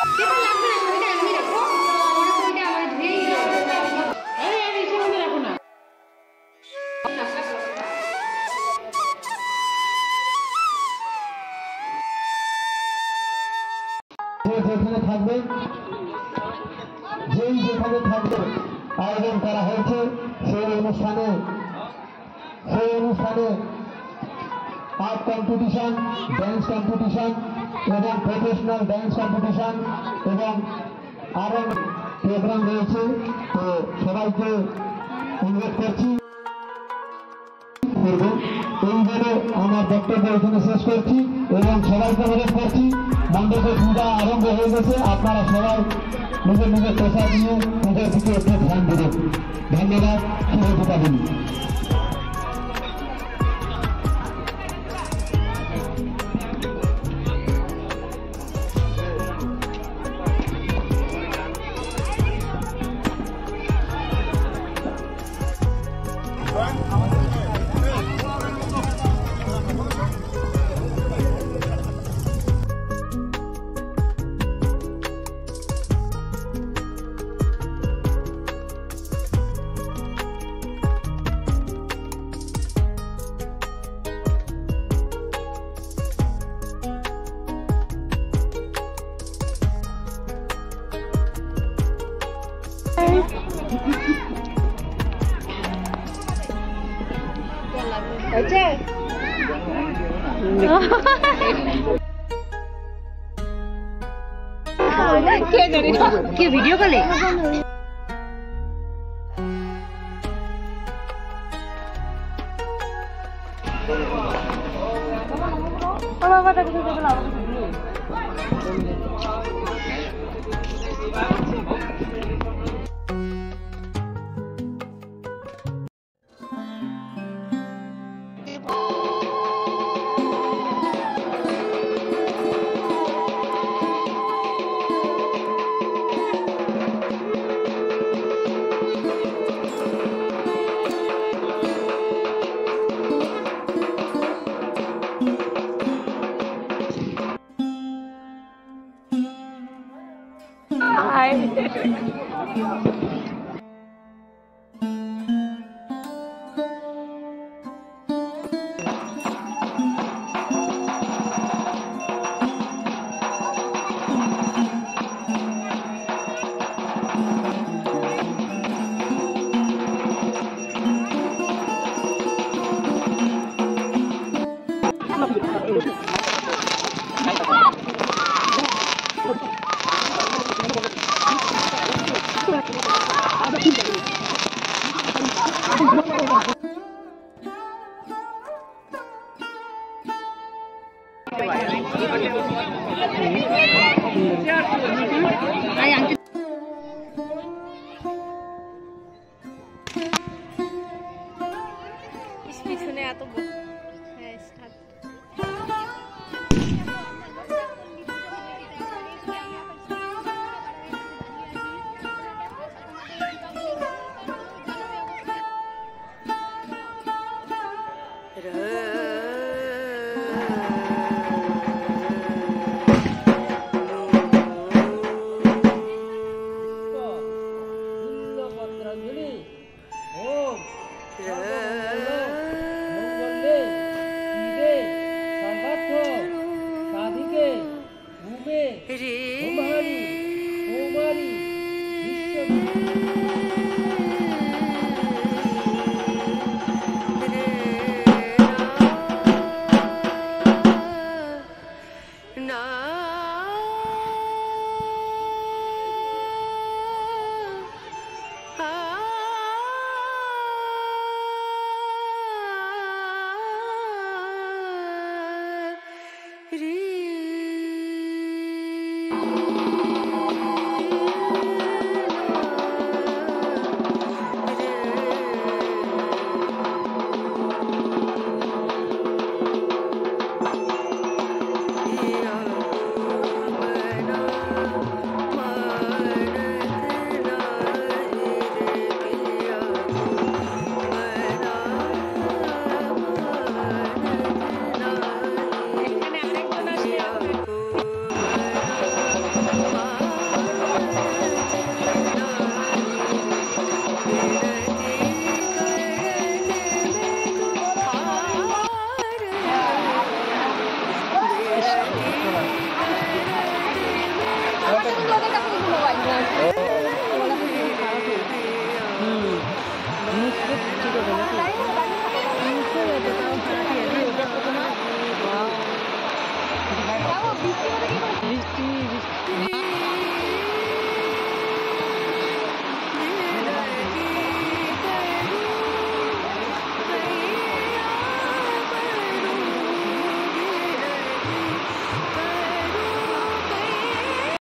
আয়োজন করা হয়েছে সেই অনুষ্ঠানে আর্ট কম্পিটিশন, ডান্স কম্পিটিশন এবং প্রফেশনাল ডান্স কম্পিটিশন এবং আরো প্রোগ্রাম রয়েছে। তো সবাইকে অনুরোধ করছি আমার বক্তব্য এখানে শেষ করছি এবং সবাইকে অনুরোধ করছি মণ্ডপে পূজা আরম্ভ হয়ে গেছে, আপনারা সবাই নিজের নিজের পেশা নিয়ে পূজার দিকে একটু ধ্যান দেবেন। ধন্যবাদ, শুভকামনা। के वीडियो का ले